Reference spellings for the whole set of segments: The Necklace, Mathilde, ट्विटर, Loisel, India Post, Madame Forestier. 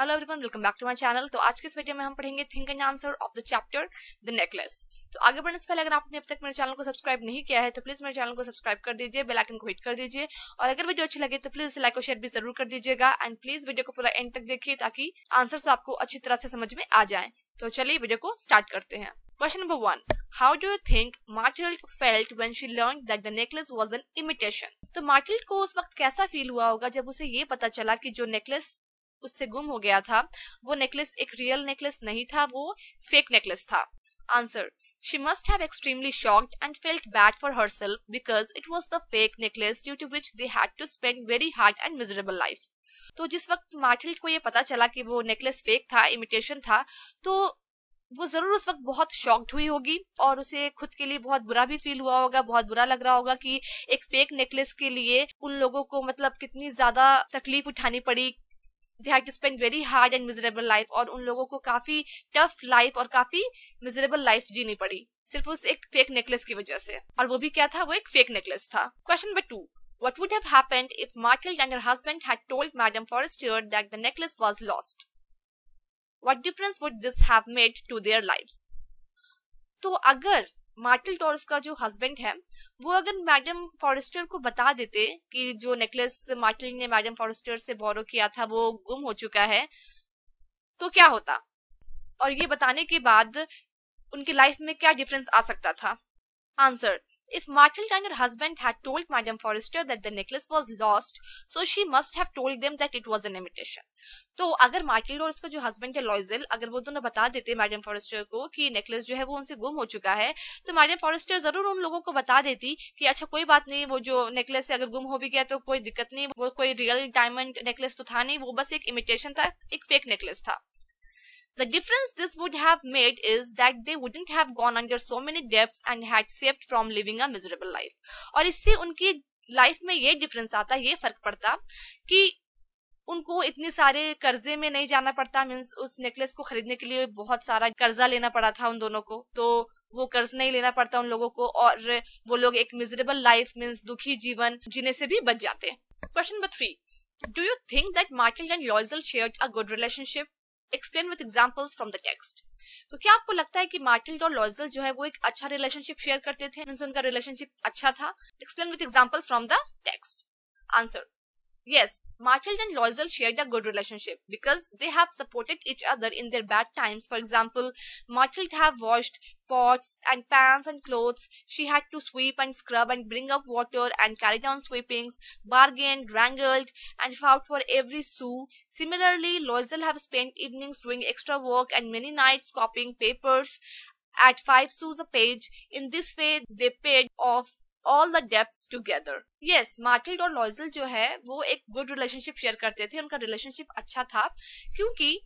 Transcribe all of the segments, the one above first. Hello everyone, welcome back to my channel. तो आज के इस वीडियो में हम पढ़ेंगे think and answer of the chapter the necklace. तो आगे बढ़ने से पहले अगर आपने अब तक मेरे चैनल को सब्सक्राइब नहीं किया है तो प्लीज मेरे चैनल को सब्सक्राइब कर दीजिए, बेल आइकन को हिट कर दीजिए और अगर वीडियो अच्छी लगे तो प्लीज इसे लाइक और शेयर भी जरूर कर दीजिएगा एंड प्लीज वीडियो को पूरा एंड तक देखिए ताकि आंसर्स आपको अच्छी तरह से समझ में आ जाए। तो चलिए वीडियो को स्टार्ट करते हैं। Question number 1, how do you think Mathilde felt when she learned that the necklace was an imitation. तो माथिल्ड को उस वक्त कैसा फील हुआ होगा जब उसे ये पता चला कि जो नेकलेस उससे गुम हो गया था वो नेकलेस एक रियल नेकलेस नहीं था, वो फेक नेकलेस था। Answer, she must have extremely shocked and felt bad for herself because it was the fake necklace due to which they had to spend very hard and miserable life. तो जिस वक्त माथिल्ड को ये पता चला कि वो नेकलेस फेक था, इमिटेशन था, तो वो जरूर उस वक्त बहुत शॉक्ड हुई होगी और उसे खुद के लिए बहुत बुरा भी फील हुआ होगा, बहुत बुरा लग रहा होगा कि एक फेक नेकलेस के लिए उन लोगों को मतलब कितनी ज्यादा तकलीफ उठानी पड़ी। They had to spend very hard and miserable life और उन लोगों को काफी टफ लाइफ और काफी मिजरेबल लाइफ जीनी पड़ी सिर्फ उस एक फेक नेकलेस की वजह से, और वो भी क्या था, वो एक फेक नेकलेस था। Question number 2, what would have happened if Mathilde and her husband had told Madame Forestier that the necklace was lost? What difference would this have made to their lives? तो अगर माथिल्ड और उसका जो husband है वो अगर madam forester को बता देते कि जो नेकलेस माथिल्ड ने मैडम फॉरेस्टर से बोरो किया था वो गुम हो चुका है तो क्या होता, और ये बताने के बाद उनकी लाइफ में क्या डिफरेंस आ सकता था। Answer, if Mathilde and her husband had told Madame Forestier that the necklace was lost, so she must have told them that it was an imitation. तो अगर माथिल्ड और उसका जो हस्बैंड है लॉइजेल, अगर वो दोनों बता देते मैडम फॉरेस्टर को कि नेकलेस जो है वो उनसे गुम हो चुका है, तो मैडम फॉरेस्टर जरूर उन लोगों को बता देती कि अच्छा कोई बात नहीं, वो जो नेकलेस है अगर गुम हो भी गया तो कोई दिक्कत नहीं, वो कोई रियल डायमंड नेकलेस तो था नहीं, वो बस एक इमिटेशन था, एक फेक नेकलेस था। The difference this would have made is that they wouldn't have gone under so many debts and had saved from living a miserable life. और इससे उनकी लाइफ में ये डिफरेंस आता, ये फर्क पड़ता कि उनको इतने सारे कर्जे में नहीं जाना पड़ता। मीन्स उस नेकलेस को खरीदने के लिए बहुत सारा कर्जा लेना पड़ा था उन दोनों को, तो वो कर्ज नहीं लेना पड़ता उन लोगों को और वो लोग एक मिजरेबल लाइफ मीन्स दुखी जीवन जीने से भी बच जाते। Question number 3, do you think that Mathilde and Loisel shared a good relationship? Explain with examples from the text. तो क्या आपको लगता है कि माथिल्ड और लॉइसेल जो है वो एक अच्छा रिलेशनशिप शेयर करते थे, मींस उनका रिलेशनशिप अच्छा था? Explain with examples from the text. Answer: Yes, Mathilde and Loisel shared a good relationship because they have supported each other in their bad times. For example, Mathilde have washed pots and pans and clothes. She had to sweep and scrub and bring up water and carry down sweepings, bargained, wrangled, and fought for every sou. Similarly, Loisel have spent evenings doing extra work and many nights copying papers at 5 sous a page. In this way, they paid off all the debts together. Yes, माथिल्ड और लॉइसेल जो है वो एक good relationship share करते थे, उनका relationship अच्छा था क्योंकि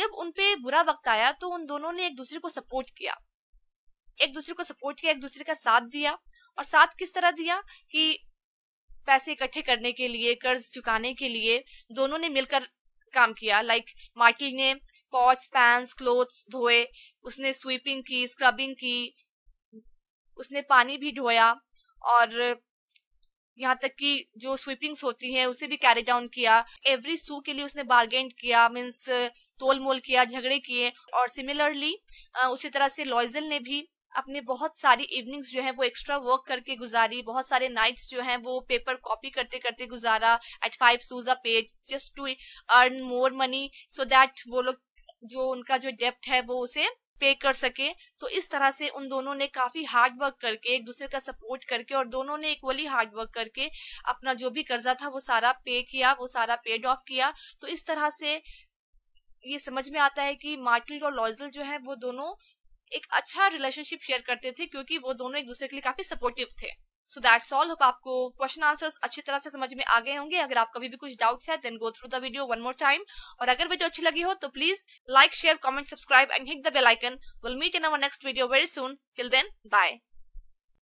जब उनपे बुरा वक्त आया तो उन दोनों ने एक दूसरे को सपोर्ट किया, एक दूसरे का साथ दिया। और साथ किस तरह दिया कि पैसे इकट्ठे करने के लिए, कर्ज चुकाने के लिए दोनों ने मिलकर काम किया। लाइक माथिल्ड ने पॉट्स पैंस क्लोथ्स धोए, उसने स्वीपिंग की, स्क्रबिंग की, उसने पानी भी धोया और यहाँ तक कि जो स्वीपिंग्स होती हैं उसे भी कैरी डाउन किया। एवरी सू के लिए उसने बार्गेन किया, मीन्स तोल मोल किया, झगड़े किए। और सिमिलरली उसी तरह से लॉइसेल ने भी अपने बहुत सारी इवनिंग्स जो है वो एक्स्ट्रा वर्क करके गुजारी, बहुत सारे नाइट्स जो है वो पेपर कॉपी करते करते गुजारा at 5 sous a page just to earn more money so that वो लोग जो उनका जो डेप्ट है वो उसे पे कर सके। तो इस तरह से उन दोनों ने काफी हार्ड वर्क करके, एक दूसरे का सपोर्ट करके और दोनों ने इक्वली हार्ड वर्क करके अपना जो भी कर्जा था वो सारा पे किया, वो सारा पेड ऑफ किया। तो इस तरह से ये समझ में आता है कि माथिल्ड और लॉइसेल जो है वो दोनों एक अच्छा रिलेशनशिप शेयर करते थे क्योंकि वो दोनों एक दूसरे के लिए काफी सपोर्टिव थे। So that's all. होप आपको क्वेश्चन आंसर्स अच्छी तरह से समझ में आ गए होंगे। अगर आपका भी कुछ डाउट्स है then go through the video one more time, और अगर वीडियो अच्छी लगी हो तो please like share comment subscribe and hit the bell icon. Will meet in our next video very soon. Till then bye.